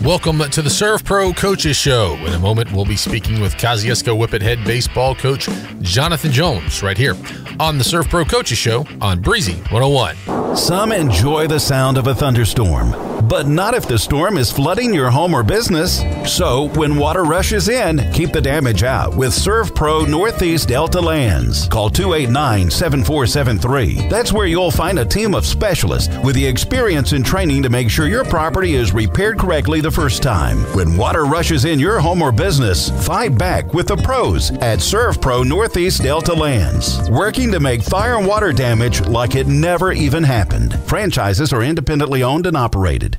Welcome to the Servpro Coaches Show. In a moment, we'll be speaking with Kosciusko Whippet head baseball coach Jonathan Jones right here on the Servpro Coaches Show on Breezy 101. Some enjoy the sound of a thunderstorm, but not if the storm is flooding your home or business. So when water rushes in, keep the damage out with Servpro Northeast Delta Lands. Call 289-7473. That's where you'll find a team of specialists with the experience and training to make sure your property is repaired correctly the first time. When water rushes in your home or business, fight back with the pros at Servpro Northeast Delta Lands, working to make fire and water damage like it never even happened. Franchises are independently owned and operated.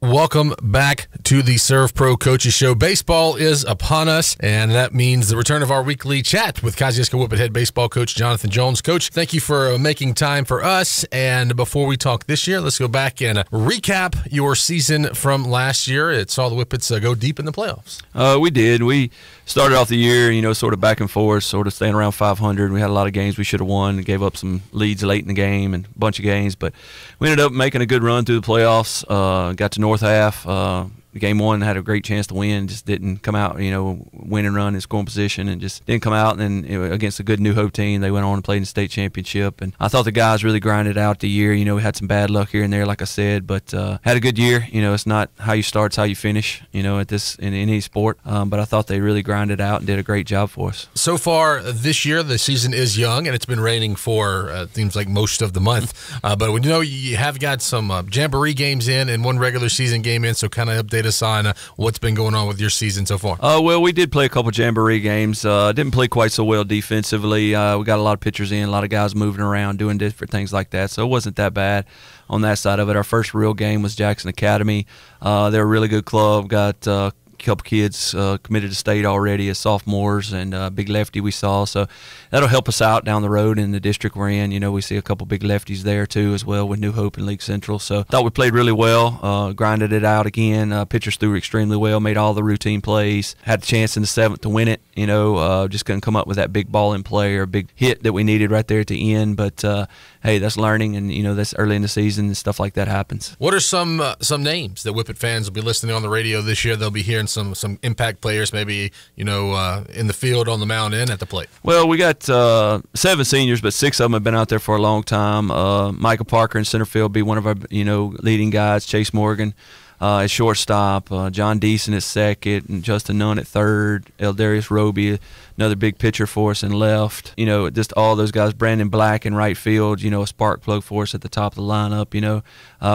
Welcome back to the Servpro Coaches Show. Baseball is upon us, and that means the return of our weekly chat with Kosciusko Whippet head baseball coach Jonathan Jones. Coach, thank you for making time for us. And before we talk this year, let's go back and recap your season from last year. It saw the Whippets go deep in the playoffs. We did. We started off the year, you know, sort of back and forth, sort of staying around 500. We had a lot of games we should have won. We gave up some leads late in the game and a bunch of games, but we ended up making a good run through the playoffs. Got to north half. Game one had a great chance to win, just didn't come out, you know, win and run in scoring position and just didn't come out. And then against a good New Hope team, they went on and played in the state championship. And I thought the guys really grinded out the year. You know, we had some bad luck here and there, like I said, but had a good year. You know, it's not how you start, it's how you finish, you know, at this in any sport. But I thought they really grinded out and did a great job for us. So far this year, the season is young and it's been raining for seems like most of the month. But we know you have got some Jamboree games in and one regular season game in, so kind of updated us on what's been going on with your season so far. Well, we did play a couple Jamboree games. Didn't play quite so well defensively. We got a lot of pitchers in, a lot of guys moving around, doing different things like that, so it wasn't that bad on that side of it. Our first real game was Jackson Academy. They're a really good club. Got couple kids committed to state already as sophomores, and big lefty we saw, so that'll help us out down the road in the district we're in. You know, we see a couple big lefties there too as well with New Hope and League Central, so thought we played really well, grinded it out again. Pitchers threw extremely well, made all the routine plays, had the chance in the seventh to win it, you know, just couldn't come up with that big ball in play or big hit that we needed right there at the end, but hey, that's learning, and you know, that's early in the season and stuff like that happens. What are some names that Whippet fans will be listening on the radio this year? They'll be hearing some impact players, maybe, you know, in the field, on the mound, and at the plate. Well, we got 7 seniors, but 6 of them have been out there for a long time. Michael Parker in center field be one of our, you know, leading guys. Chase Morgan at shortstop, John Deason at second, and Justin Nunn at third, Eldarius Roby, another big pitcher for us in left. You know, just all those guys. Brandon Black in right field, you know, a spark plug for us at the top of the lineup, you know.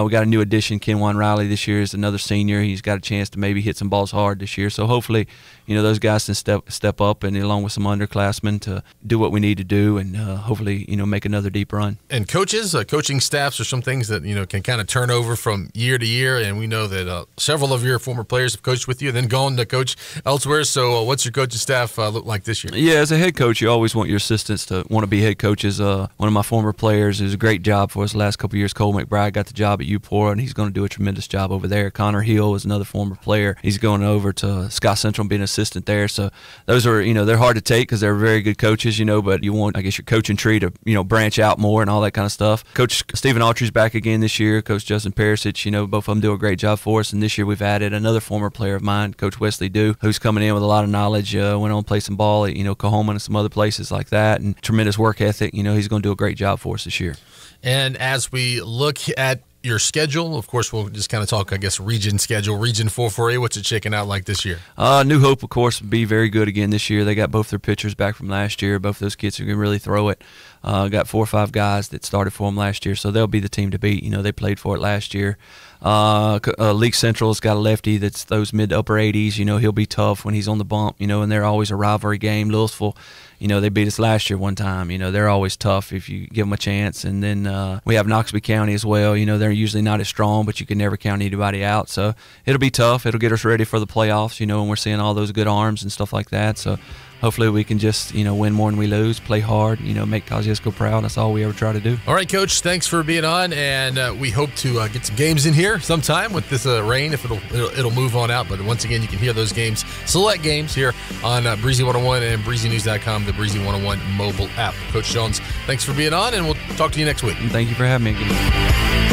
We got a new addition, Kenwan Riley this year is another senior. He's got a chance to maybe hit some balls hard this year. So hopefully, you know, those guys can step up, and along with some underclassmen, to do what we need to do, and hopefully, you know, make another deep run. And coaches, coaching staffs are some things that, you know, can kind of turn over from year to year, and we know that several of your former players have coached with you and then gone to coach elsewhere. So what's your coaching staff look like this year? Yeah, as a head coach, you always want your assistants to want to be head coaches. One of my former players who's a great job for us the last couple of years, Cole McBride, got the job at UPort, and he's going to do a tremendous job over there. Connor Hill is another former player. He's going over to Scott Central and being an assistant there. So those are, you know, they're hard to take because they're very good coaches, you know, but you want, I guess, your coaching tree to, you know, branch out more and all that kind of stuff. Coach Stephen Autry's back again this year. Coach Justin Perisic, you know, both of them do a great job for us, and this year we've added another former player of mine, Coach Wesley Dew, who's coming in with a lot of knowledge. Went on and played some ball at, you know, Cahoma and some other places like that, and tremendous work ethic. You know, he's going to do a great job for us this year. And as we look at your schedule, of course, we'll just kind of talk, I guess, region schedule, Region 4-4A. What's it shaking out like this year? New Hope, of course, will be very good again this year. They got both their pitchers back from last year. Both those kids are going to really throw it. Got 4 or 5 guys that started for them last year, so they'll be the team to beat. You know, they played for it last year. League Central's got a lefty that's those mid to upper 80s. You know, he'll be tough when he's on the bump, you know, and they're always a rivalry game. Louisville, you know, they beat us last year one time. You know, they're always tough if you give them a chance. And then we have Noxubee County as well. You know, they're usually not as strong, but you can never count anybody out. So it'll be tough. It'll get us ready for the playoffs, you know, and we're seeing all those good arms and stuff like that. So hopefully we can just, you know, win more than we lose, play hard, you know, make Kosciusko proud. That's all we ever try to do. All right, Coach, thanks for being on, and we hope to get some games in here sometime with this rain, if it'll move on out. But once again, you can hear those games, select games, here on Breezy 101 and BreezyNews.com, the Breezy 101 mobile app. Coach Jones, thanks for being on, and we'll talk to you next week. And thank you for having me again.